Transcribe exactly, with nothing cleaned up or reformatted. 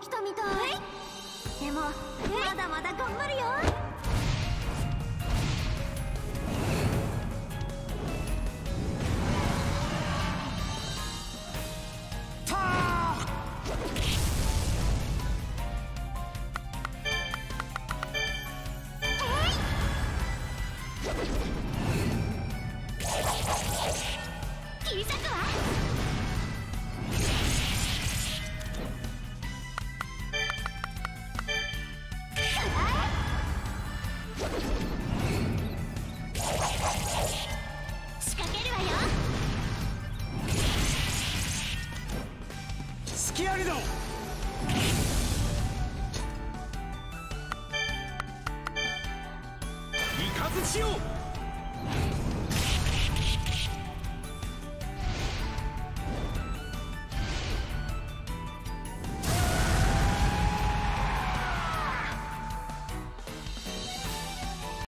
きたみたい。でもまだまだ頑張るよ。たー切り裂くわ。イカズチを